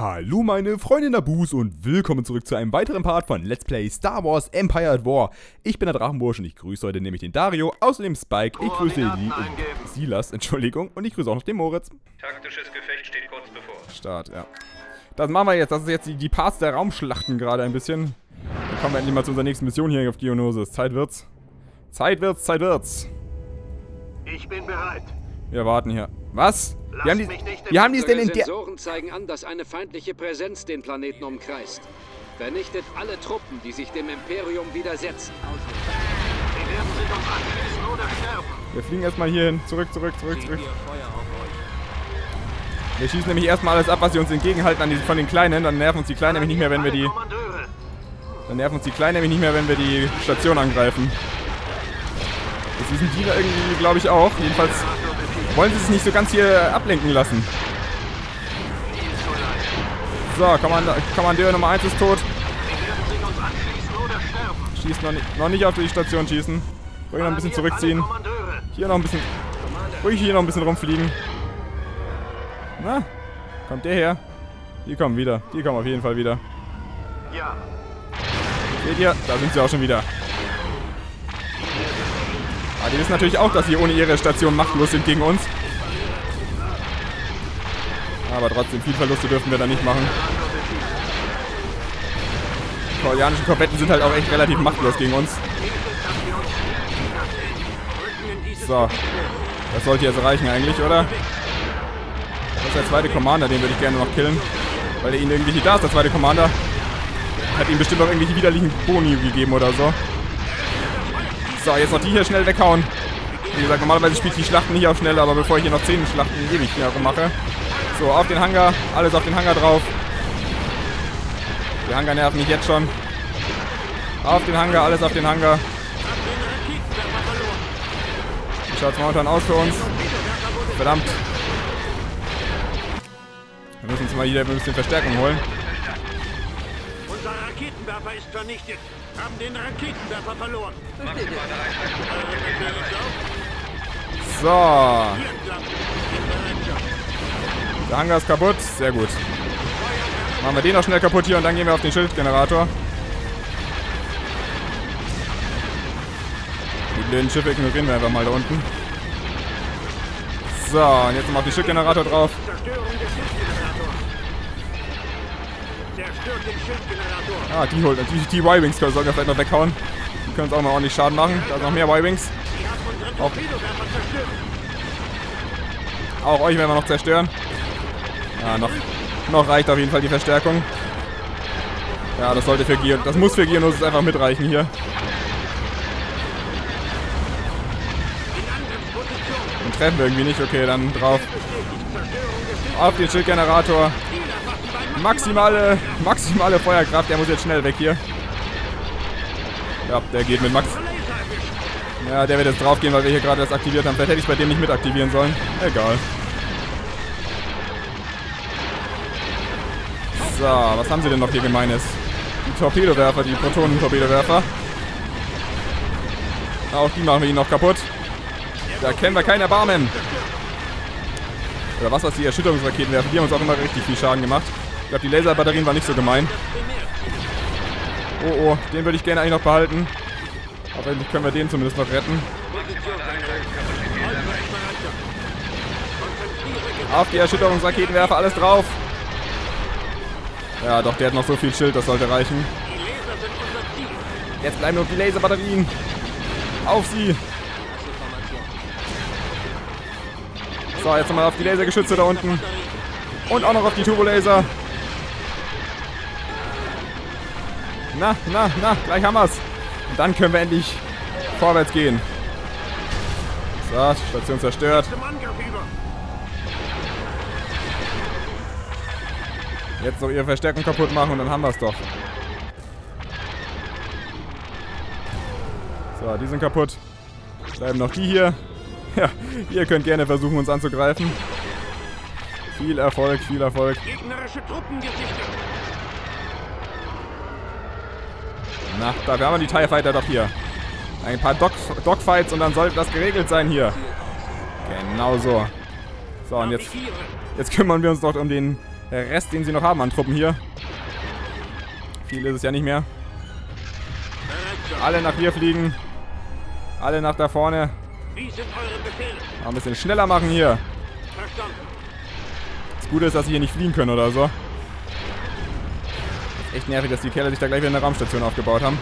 Hallo meine Freunde Nabus und willkommen zurück zu einem weiteren Part von Let's Play Star Wars Empire at War. Ich bin der Drachenbursch und ich grüße heute nämlich den Dario, außerdem Spike, ich grüße Silas, und ich grüße auch noch den Moritz. Taktisches Gefecht steht kurz bevor. Start, ja. Das machen wir jetzt, das ist jetzt die Parts der Raumschlachten gerade ein bisschen. Dann kommen wir endlich mal zu unserer nächsten Mission hier auf Geonosis. Zeit wird's. Ich bin bereit. Wir warten hier. Was? Die Sensoren zeigen an, dass eine feindliche Präsenz den Planeten umkreist. Vernichtet alle Truppen, die sich dem Imperium widersetzen. Sie werden sich uns anschließen oder sterben. Wir fliegen erstmal hier hin. Zurück. Wir schießen nämlich erstmal alles ab, was sie uns entgegenhalten von den Kleinen. Dann nerven uns die Kleinen nämlich nicht mehr, wenn wir die... Station angreifen. Das wissen die da irgendwie, glaube ich, auch. Jedenfalls... wollen sie es nicht so ganz hier ablenken lassen. So, Kommandeur Nummer 1 ist tot. Schießt noch nicht auf die Station schießen. Ruhig noch ein bisschen zurückziehen. Hier noch ein bisschen... ruhig hier noch ein bisschen rumfliegen. Na, kommt der her? Die kommen wieder. Die kommen auf jeden Fall wieder. Seht ihr? Da sind sie auch schon wieder. Aber die wissen natürlich auch, dass sie ohne ihre Station machtlos sind gegen uns. Aber trotzdem, viel Verluste dürfen wir da nicht machen. Die koreanischen Korvetten sind halt auch echt relativ machtlos gegen uns. So. Das sollte jetzt reichen eigentlich, oder? Das ist der zweite Commander, den würde ich gerne noch killen. Weil er ihnen irgendwie nicht da ist, der zweite Commander. Hat ihm bestimmt auch irgendwelche widerlichen Boni gegeben oder so. So, jetzt noch die hier schnell weghauen. Wie gesagt, normalerweise spiele ich die Schlachten nicht auf schnell, aber bevor ich hier noch 10 Schlachten ewig mache. So, auf den Hangar. Alles auf den Hangar drauf. Der Hangar nervt mich jetzt schon. Auf den Hangar, alles auf den Hangar. Wie schaut es momentan aus für uns? Verdammt. Wir müssen uns mal hier ein bisschen Verstärkung holen. Unser Raketenwerfer ist vernichtet. Haben den Raketenwerfer verloren. So. Der Hangar ist kaputt. Sehr gut. Machen wir den noch schnell kaputt hier und dann gehen wir auf den Schildgenerator. Die blöden Schiffe ignorieren wir einfach mal da unten. So, und jetzt nochmal auf den Schildgenerator drauf. Ah, die holt natürlich die Y-Wings, können wir vielleicht noch weghauen. Die können uns auch noch ordentlich Schaden machen. Da sind noch mehr Y-Wings. Auch euch werden wir noch zerstören. Ja, noch reicht auf jeden Fall die Verstärkung. Ja, das sollte für Geonosis einfach mitreichen hier. Den treffen wir irgendwie nicht. Okay, dann drauf. Auf den Schildgenerator. Maximale Feuerkraft. Der muss jetzt schnell weg hier. Ja, der geht mit Max. Ja, der wird jetzt draufgehen, weil wir hier gerade das aktiviert haben. Vielleicht hätte ich es bei dem nicht mit aktivieren sollen. Egal. So, was haben sie denn noch hier Gemeines? Die Torpedowerfer, die Protonen-Torpedowerfer. Auch die machen wir ihnen noch kaputt. Da kennen wir keinen Erbarmen. Oder was die Erschütterungsraketen werfen. Die haben uns auch immer richtig viel Schaden gemacht. Ich glaube, die Laserbatterien waren nicht so gemein. Oh, den würde ich gerne eigentlich noch behalten. Aber können wir den zumindest noch retten. Auf die Erschütterungsraketenwerfer, alles drauf. Ja, doch, der hat noch so viel Schild, das sollte reichen. Jetzt bleiben nur die Laserbatterien. Auf sie. So, jetzt nochmal auf die Lasergeschütze da unten. Und auch noch auf die Turbolaser. Na, gleich haben wir's. Und dann können wir endlich vorwärts gehen. So, Station zerstört. Jetzt noch ihre Verstärkung kaputt machen und dann haben wir's doch. So, die sind kaputt. Bleiben noch die hier. Ja, ihr könnt gerne versuchen, uns anzugreifen. Viel Erfolg, viel Erfolg. Gegnerische Truppen gesichtet. Na, da haben wir die TIE Fighter doch hier. Ein paar Dogfights und dann sollte das geregelt sein hier. Genau so. So, und jetzt kümmern wir uns noch um den Der Rest, den sie noch haben an Truppen hier. Viel ist es ja nicht mehr. Alle nach hier fliegen. Alle nach da vorne. Mal ein bisschen schneller machen hier. Das Gute ist, dass sie hier nicht fliegen können oder so. Ist echt nervig, dass die Kerle sich da gleich wieder eine Raumstation aufgebaut haben.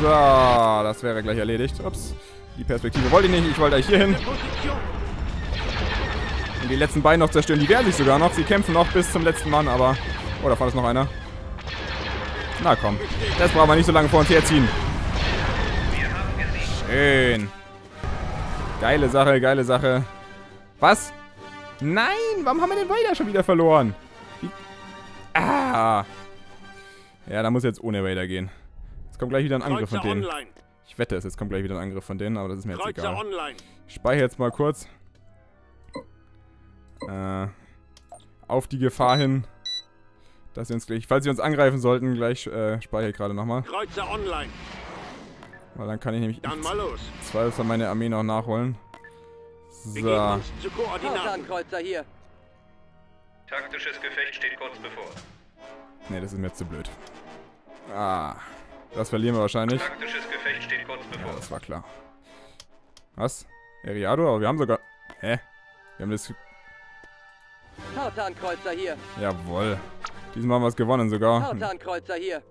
So, das wäre gleich erledigt. Ups, die Perspektive wollte ich nicht. Ich wollte eigentlich hier hin. Und die letzten beiden noch zerstören. Die wehren sich sogar noch. Sie kämpfen noch bis zum letzten Mann, aber... Oh, da vorne ist noch einer. Na komm, das brauchen wir nicht so lange vor uns herziehen. Schön. Geile Sache, geile Sache. Was? Nein, warum haben wir den Vader schon wieder verloren? Wie? Ah. Ja, da muss jetzt ohne Vader gehen. Jetzt kommt gleich wieder ein Angriff von denen. Ich wette es, jetzt kommt gleich wieder ein Angriff von denen, aber das ist mir jetzt egal. Ich speichere jetzt mal kurz. Auf die Gefahr hin, dass sie uns gleich, falls sie uns angreifen sollten, gleich speichere ich gerade nochmal. Weil dann kann ich nämlich zwei von meiner Armee noch nachholen. So. Taktisches Gefecht steht kurz bevor. Ne, das ist mir jetzt zu blöd. Ah, das verlieren wir wahrscheinlich. Taktisches Gefecht steht kurz bevor. Ja, das war klar. Was? Eriadu? Aber wir haben sogar... Hä? Wir haben das... Tartankreuzer hier. Jawohl. Diesmal haben wir es gewonnen sogar. Tartankreuzer hier.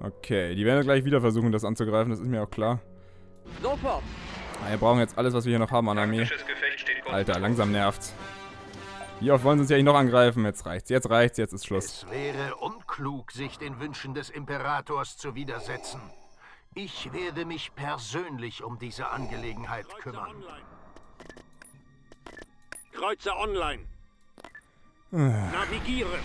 Okay, die werden gleich wieder versuchen, das anzugreifen, das ist mir auch klar. Sofort. Wir brauchen jetzt alles, was wir hier noch haben an Armee. Alter, langsam nervt's. Wie oft wollen sie uns ja nicht noch angreifen? Jetzt reicht's, jetzt reicht's, jetzt ist Schluss. Es wäre unklug, sich den Wünschen des Imperators zu widersetzen. Ich werde mich persönlich um diese Angelegenheit kümmern. Kreuzer online. Navigiere.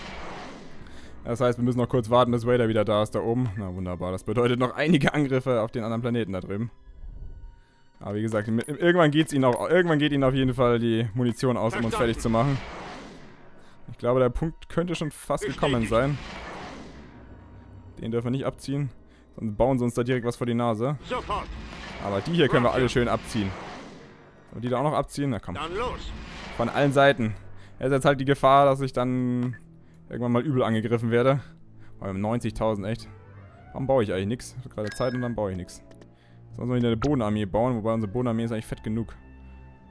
Das heißt, wir müssen noch kurz warten, bis Vader wieder da ist, da oben. Na wunderbar, das bedeutet noch einige Angriffe auf den anderen Planeten da drüben. Aber wie gesagt, irgendwann geht's ihnen auch, irgendwann geht ihnen auf jeden Fall die Munition aus, um uns fertig zu machen. Ich glaube, der Punkt könnte schon fast gekommen sein. Den dürfen wir nicht abziehen, sonst bauen sie uns da direkt was vor die Nase. Aber die hier können wir alle schön abziehen. Und die da auch noch abziehen? Na komm. Von allen Seiten. Es ist jetzt halt die Gefahr, dass ich dann... irgendwann mal übel angegriffen werde. Oh, 90.000, echt. Warum baue ich eigentlich nichts? Ich habe gerade Zeit und dann baue ich nichts. Sonst wir wieder eine Bodenarmee bauen, wobei unsere Bodenarmee ist eigentlich fett genug.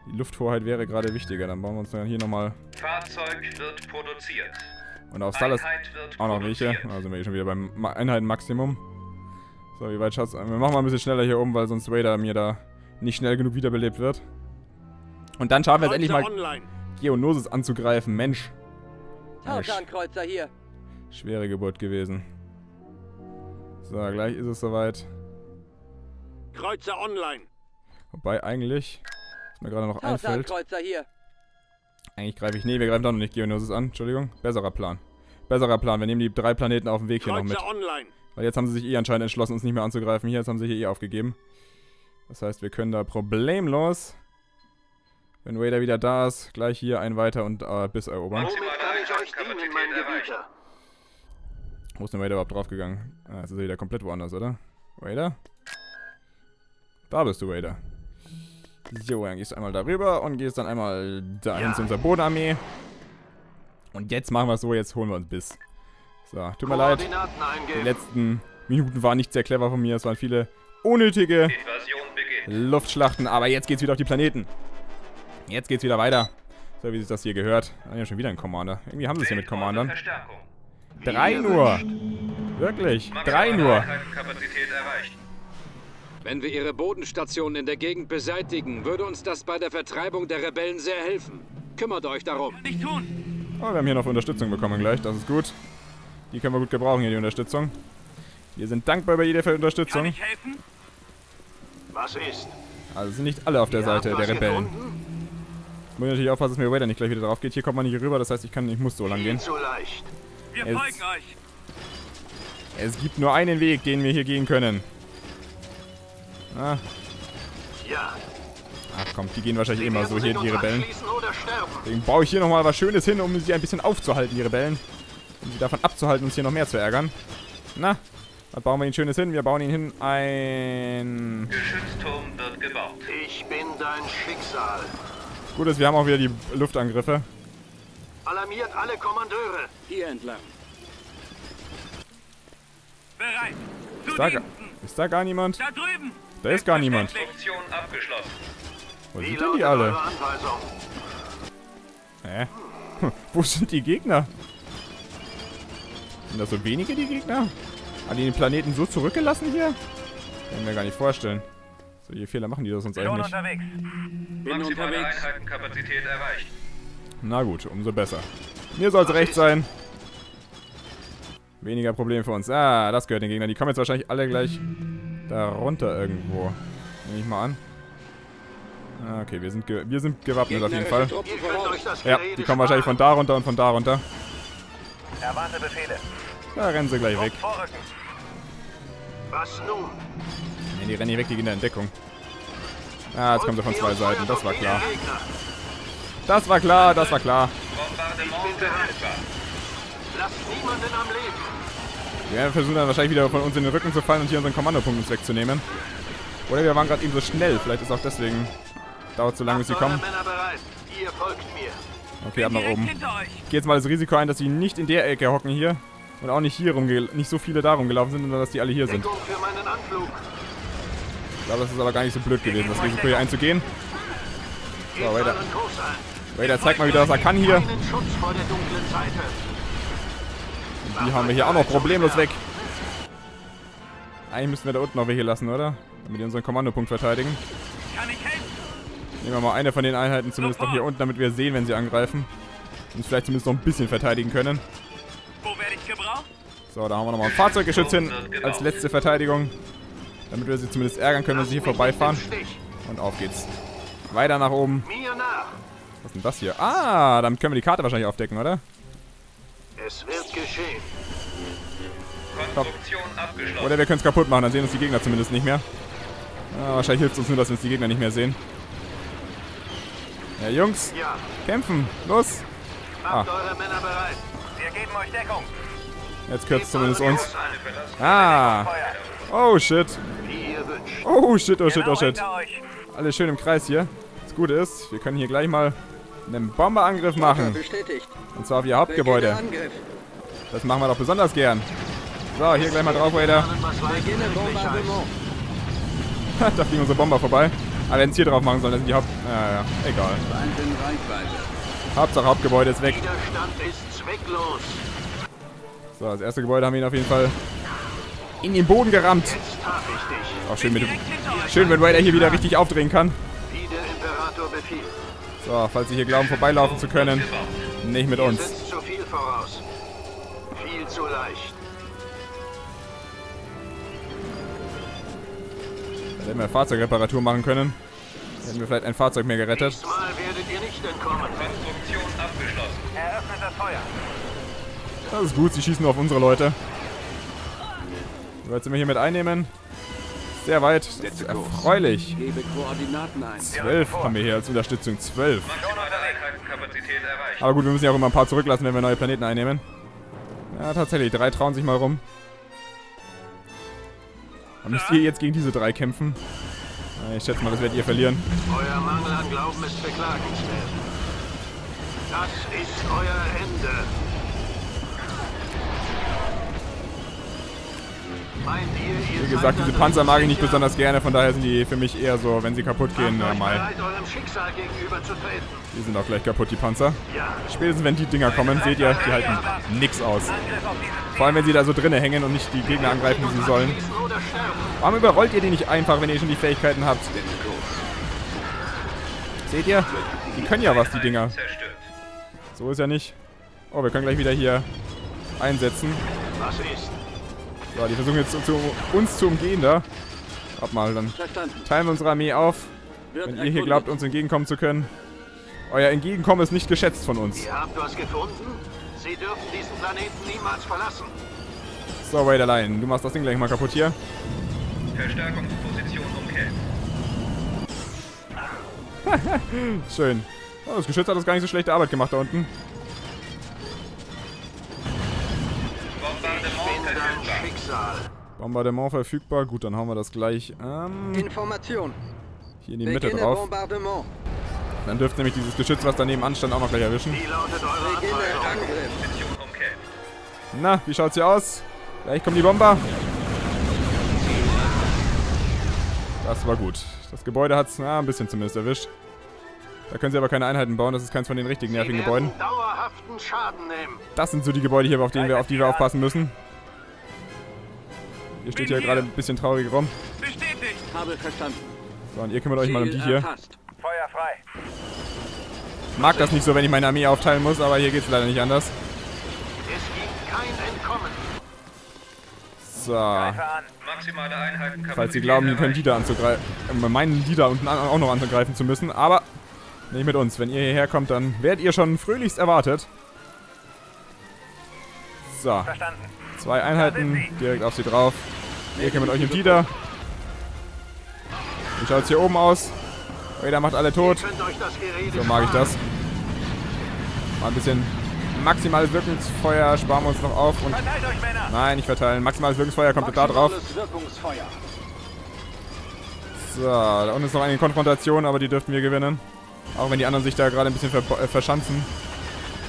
Die Lufthoheit wäre gerade wichtiger. Dann bauen wir uns dann hier nochmal... Fahrzeug wird produziert. Und auf Salas auch noch welche. Also sind wir schon wieder beim Einheitenmaximum. So, wie weit schaut's? Wir machen mal ein bisschen schneller hier oben, weil sonst Vader mir da nicht schnell genug wiederbelebt wird. Und dann schaffen wir es endlich mal, Geonosis anzugreifen. Mensch. Tartankreuzer hier. Schwere Geburt gewesen. So, gleich ist es soweit. Kreuzer online. Wobei eigentlich, was mir gerade noch einfällt. Tartankreuzer hier. Eigentlich greife ich, nee, wir greifen doch noch nicht Geonosis an, Entschuldigung. Besserer Plan. Besserer Plan, wir nehmen die drei Planeten auf dem Weg hier noch mit. Online. Weil jetzt haben sie sich eh anscheinend entschlossen, uns nicht mehr anzugreifen. Hier, jetzt haben sie hier eh aufgegeben. Das heißt, wir können da problemlos, wenn Vader wieder da ist, gleich hier ein weiter und bis erobern. Wo ist denn Vader überhaupt draufgegangen? Ah, jetzt ist er wieder komplett woanders, oder? Vader? Da bist du, Vader. So, dann gehst du einmal darüber und gehst dann einmal dahin zu unserer Bodenarmee. Und jetzt machen wir es so, jetzt holen wir uns Biss. So, tut mir leid. Die letzten Minuten waren nicht sehr clever von mir. Es waren viele unnötige Luftschlachten. Aber jetzt geht's wieder auf die Planeten. Jetzt geht's wieder weiter. So, wie sich das hier gehört. Ah, ja, schon wieder ein Commander. Irgendwie haben sie es hier mit Commandern. 3 Uhr. Wirklich. 3 Uhr. Wenn wir ihre Bodenstationen in der Gegend beseitigen, würde uns das bei der Vertreibung der Rebellen sehr helfen. Kümmert euch darum. Oh, wir haben hier noch Unterstützung bekommen gleich. Das ist gut. Die können wir gut gebrauchen hier, die Unterstützung. Wir sind dankbar über jede Unterstützung. Kann ich helfen? Was ist? Also sind nicht alle auf der Seite der Rebellen. Muss ich natürlich aufpassen, dass mir Vader nicht gleich wieder drauf geht. Hier kommt man nicht rüber, das heißt, ich muss so lang gehen. Wir folgen euch. Es gibt nur einen Weg, den wir hier gehen können. Ah. Ja. Ach komm, die gehen wahrscheinlich immer so hier, die Rebellen. Deswegen baue ich hier nochmal was Schönes hin, um sie ein bisschen aufzuhalten, die Rebellen. Um sie davon abzuhalten, uns hier noch mehr zu ärgern. Na, was bauen wir ihnen Schönes hin? Wir bauen ihnen hin ein... Geschützturm wird gebaut. Ich bin dein Schicksal. Gut ist, wir haben auch wieder die Luftangriffe. Alarmiert alle Kommandeure. Hier entlang. Bereit. Ist da gar niemand? Da drüben. Da ist gar niemand. Funktion abgeschlossen. Wo sind denn die alle? Hä? Wo sind die Gegner? Sind das so wenige, die Gegner? Haben die den Planeten so zurückgelassen hier? Kann ich mir gar nicht vorstellen. So, je Fehler machen die das sonst eigentlich. Maximale Einheitenkapazität erreicht. Na gut, umso besser. Mir soll es recht sein. Weniger Probleme für uns. Ah, das gehört den Gegnern. Die kommen jetzt wahrscheinlich alle gleich da runter irgendwo. Nehme ich mal an. Okay, wir sind gewappnet auf jeden Fall. Ja, die kommen wahrscheinlich von da runter und von da runter. Erwarte Befehle. Da rennen sie gleich weg. Was nun? Ne, die rennen hier weg, die gehen da in Deckung. Ah, jetzt kommen sie von zwei Seiten, das war klar. Das war klar, das war klar. Wir versuchen dann wahrscheinlich wieder von uns in den Rücken zu fallen und hier unseren Kommandopunkt uns wegzunehmen. Oder wir waren gerade eben so schnell, vielleicht ist auch deswegen... Dauert so lange, bis sie kommen. Okay, ab nach oben. Ich gehe jetzt mal das Risiko ein, dass sie nicht in der Ecke hocken hier. Und auch nicht hier nicht so viele da rumgelaufen sind, sondern dass die alle hier sind. Ich glaube, das ist aber gar nicht so blöd gewesen, das Risiko hier einzugehen. So, Vader. Vader, zeig mal wieder, was er kann hier. Und die haben wir hier auch noch problemlos weg. Eigentlich müssten wir da unten noch welche lassen, oder? Damit wir unseren Kommandopunkt verteidigen. Nehmen wir mal eine von den Einheiten zumindest noch hier unten, damit wir sehen, wenn sie angreifen. Und uns vielleicht zumindest noch ein bisschen verteidigen können. So, da haben wir nochmal ein Fahrzeuggeschütz hin, als letzte Verteidigung. Damit wir sie zumindest ärgern können, wenn sie hier vorbeifahren. Und auf geht's. Weiter nach oben. Was ist denn das hier? Ah, damit können wir die Karte wahrscheinlich aufdecken, oder? Es wird geschehen. Konstruktion abgeschlossen. Oder wir können es kaputt machen, dann sehen uns die Gegner zumindest nicht mehr. Ah, wahrscheinlich hilft es uns nur, dass wir uns die Gegner nicht mehr sehen. Ja, Jungs, kämpfen, los! Ah. Jetzt kürzt zumindest uns. Ah! Oh shit! Oh shit, oh shit, oh shit! Alle schön im Kreis hier. Das Gute ist, wir können hier gleich mal einen Bomberangriff machen. Und zwar auf ihr Hauptgebäude. Das machen wir doch besonders gern. So, hier gleich mal drauf, Raider. Da fliegen unsere Bomber vorbei. Aber wenn es hier drauf machen sollen, dann sind die Naja, egal. Hauptsache Hauptgebäude ist weg. So, das erste Gebäude haben wir ihn auf jeden Fall in den Boden gerammt. Auch schön, wenn Vader hier wieder richtig aufdrehen kann. So, falls sie hier glauben, vorbeilaufen zu können. Nicht mit uns. Viel zu leicht. Da hätten wir Fahrzeugreparatur machen können. Da hätten wir vielleicht ein Fahrzeug mehr gerettet. Diesmal werdet ihr nicht entkommen. Konstruktion abgeschlossen. Eröffnet das Feuer. Das ist gut, sie schießen nur auf unsere Leute. So, jetzt sind wir hier mit einnehmen. Sehr weit. Das ist erfreulich. 12 haben wir hier als Unterstützung. 12. Aber gut, wir müssen ja auch immer ein paar zurücklassen, wenn wir neue Planeten einnehmen. Ja, tatsächlich. 3 trauen sich mal rum. Und müsst ihr jetzt gegen diese 3 kämpfen? Ich schätze mal, das werdet ihr verlieren. Euer Mangel an Glauben ist beklagenswert. Das ist euer Ende. Wie gesagt, diese Panzer mag ich nicht besonders gerne, von daher sind die für mich eher so, wenn sie kaputt gehen, normal. Die sind auch gleich kaputt, die Panzer. Spätestens wenn die Dinger kommen, seht ihr, die halten nix aus. Vor allem wenn sie da so drinnen hängen und nicht die Gegner angreifen, wie sie sollen. Warum überrollt ihr die nicht einfach, wenn ihr schon die Fähigkeiten habt? Seht ihr? Die können ja was, die Dinger. So ist ja nicht. Oh, wir können gleich wieder hier einsetzen. Was ist? So, die versuchen jetzt uns zu umgehen da. Ab mal, dann teilen wir unsere Armee auf. Wenn ihr hier glaubt, uns entgegenkommen zu können. Euer Entgegenkommen ist nicht geschätzt von uns. Ihr habt was gefunden? Sie dürfen diesen Planeten niemals verlassen. So, Vader Line, du machst das Ding gleich mal kaputt hier. Verstärkungsposition umkehren. Schön. Oh, das Geschütz hat uns gar nicht so schlechte Arbeit gemacht da unten. Bombardement verfügbar. Gut, dann haben wir das gleich. Information. Hier in die Mitte drauf. Dann dürft nämlich dieses Geschütz, was daneben anstand, auch noch gleich erwischen. Na, wie schaut's hier aus? Gleich kommen die Bomber. Das war gut. Das Gebäude hat's, na, ein bisschen zumindest erwischt. Da können sie aber keine Einheiten bauen, das ist keins von den richtigen nervigen Gebäuden. Dauerhaften Schaden nehmen. Das sind so die Gebäude hier, auf die wir aufpassen müssen. Ihr steht hier gerade ein bisschen traurig rum. Bestätigt. Habe verstanden. So, und ihr kümmert euch mal um die hier. Feuer frei. Ich mag das nicht so, wenn ich meine Armee aufteilen muss, aber hier geht's leider nicht anders. Es gibt kein Entkommen. So. Falls sie glauben, die können die da anzugreifen. Meinen die da unten auch noch anzugreifen zu müssen, aber nicht mit uns. Wenn ihr hierher kommt, dann werdet ihr schon fröhlichst erwartet. So. Verstanden. 2 Einheiten, direkt auf sie drauf. Ihr kümmert euch um die da. Wie schaut es hier oben aus? Vader macht alle tot. So mag ich das. Mal ein bisschen maximales Wirkungsfeuer sparen wir uns noch auf. Und nein, nicht verteilen. Maximales Wirkungsfeuer kommt da drauf. So, da unten ist noch eine Konfrontation, aber die dürften wir gewinnen. Auch wenn die anderen sich da gerade ein bisschen verschanzen.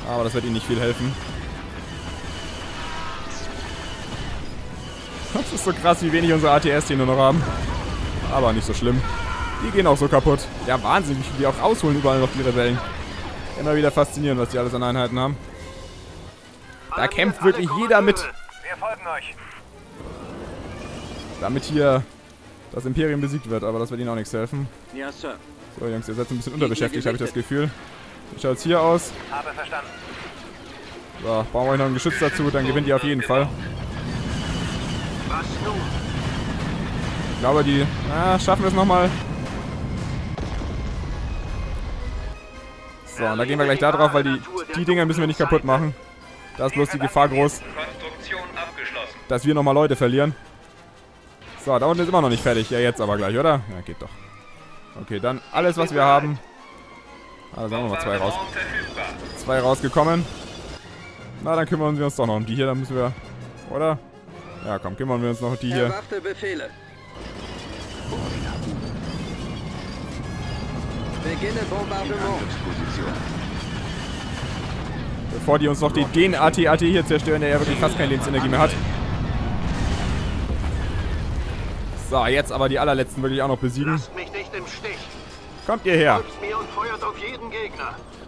Aber das wird ihnen nicht viel helfen. Das ist so krass, wie wenig unsere ATS die nur noch haben. Aber nicht so schlimm. Die gehen auch so kaputt. Ja, wahnsinnig, wie die auch rausholen überall noch die Rebellen. Immer wieder faszinierend, was die alles an Einheiten haben. Da kämpft wirklich jeder mit. Wir folgen euch. Damit hier das Imperium besiegt wird, aber das wird ihnen auch nichts helfen. Ja, Sir. So, Jungs, ihr seid ein bisschen unterbeschäftigt, habe ich das Gefühl. Wie schaut es hier aus? Habe verstanden. So, bauen wir euch noch ein Geschütz dazu, dann gewinnt ihr auf jeden Fall. Was nun? Ich glaube, die schaffen wir es nochmal. So, und da gehen wir gleich da drauf, weil die Dinger müssen wir nicht kaputt machen. Da ist bloß die Gefahr groß, dass wir nochmal Leute verlieren. So, da unten ist immer noch nicht fertig. Ja, jetzt aber gleich, oder? Ja, geht doch. Okay, dann alles, was wir haben. Also sagen wir mal 2 raus. 2 rausgekommen. Na, dann kümmern wir uns doch noch um die hier. Dann müssen wir, oder? Ja, komm, kümmern wir uns noch um die hier. Bevor die uns noch den AT-AT hier zerstören, der ja wirklich fast keine Lebensenergie mehr hat. So, jetzt aber die allerletzten wirklich auch noch besiegen. Lasst mich nicht im Stich. Kommt ihr her.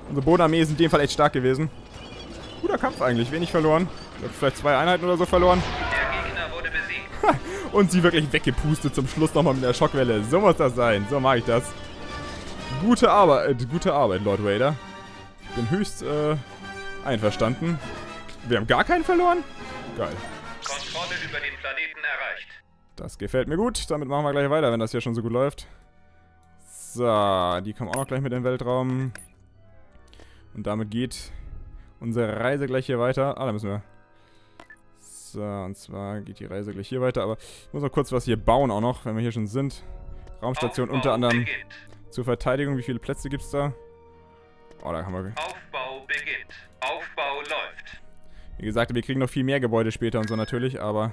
Unsere Bodenarmee ist in dem Fall echt stark gewesen. Guter Kampf eigentlich, wenig verloren. Ich habe vielleicht 2 Einheiten oder so verloren. Der Gegner wurde besiegt. Und sie wirklich weggepustet zum Schluss nochmal mit der Schockwelle. So muss das sein, so mag ich das. Gute Arbeit, Lord Vader. Ich bin höchst einverstanden. Wir haben gar keinen verloren? Geil. Kontrolle über den Planeten erreicht. Das gefällt mir gut. Damit machen wir gleich weiter, wenn das hier schon so gut läuft. So, die kommen auch noch gleich mit in den Weltraum. Und damit geht unsere Reise gleich hier weiter. Ah, da müssen wir. So, und zwar geht die Reise gleich hier weiter. Aber ich muss noch kurz was hier bauen auch noch, wenn wir hier schon sind. Raumstation unter anderem. Zur Verteidigung, wie viele Plätze gibt's da? Oh, da haben wir. Aufbau beginnt. Aufbau läuft. Wie gesagt, wir kriegen noch viel mehr Gebäude später und so natürlich, aber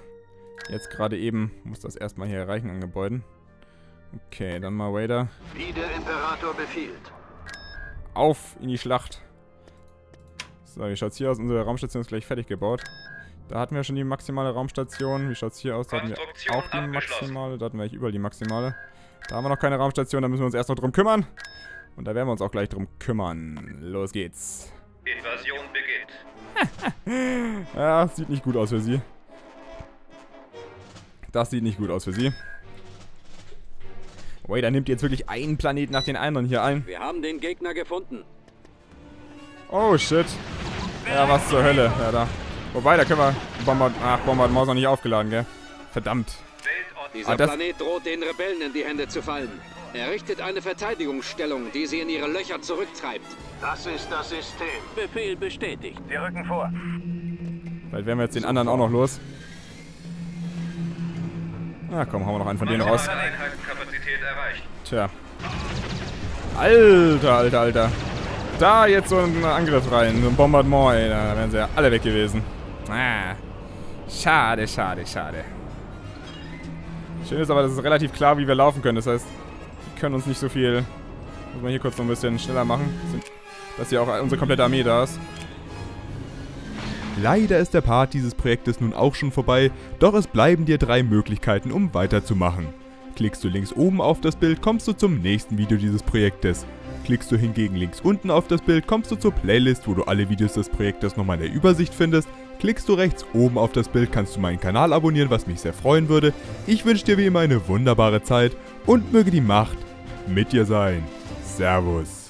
jetzt gerade eben muss das erstmal hier erreichen an Gebäuden. Okay, dann mal Vader. Wie der Imperator befiehlt. Auf in die Schlacht. So, wie schaut's hier aus? Unsere Raumstation ist gleich fertig gebaut. Da hatten wir schon die maximale Raumstation. Wie schaut's hier aus? Da hatten wir auch die maximale. Da hatten wir eigentlich überall die maximale. Da haben wir noch keine Raumstation, da müssen wir uns erst noch drum kümmern. Und da werden wir uns auch gleich drum kümmern. Los geht's. Invasion beginnt. Ja, sieht nicht gut aus für sie. Das sieht nicht gut aus für sie. Vader nimmt jetzt wirklich einen Planeten nach den anderen hier ein. Wir haben den Gegner gefunden. Oh shit. Ja, was zur Hölle. Ja, da. Wobei, da können wir. Bombardier noch nicht aufgeladen, gell? Verdammt. Dieser Planet droht den Rebellen in die Hände zu fallen. Er richtet eine Verteidigungsstellung, die sie in ihre Löcher zurücktreibt. Das ist das System. Befehl bestätigt. Wir rücken vor. Vielleicht werden wir jetzt den anderen auch noch los. Na komm, hauen wir noch einen von denen raus. Tja. Alter, alter, alter. Da jetzt so ein Angriff rein, so ein Bombardement, ey. Da wären sie ja alle weg gewesen. Ah. Schade, schade, schade. Schön ist aber, das ist relativ klar, wie wir laufen können. Das heißt, wir können uns nicht so viel Muss man hier kurz noch ein bisschen schneller machen, dass hier auch unsere komplette Armee da ist. Leider ist der Part dieses Projektes nun auch schon vorbei, doch es bleiben dir 3 Möglichkeiten, um weiterzumachen. Klickst du links oben auf das Bild, kommst du zum nächsten Video dieses Projektes. Klickst du hingegen links unten auf das Bild, kommst du zur Playlist, wo du alle Videos des Projektes nochmal in der Übersicht findest. Klickst du rechts oben auf das Bild, kannst du meinen Kanal abonnieren, was mich sehr freuen würde. Ich wünsche dir wie immer eine wunderbare Zeit und möge die Macht mit dir sein. Servus.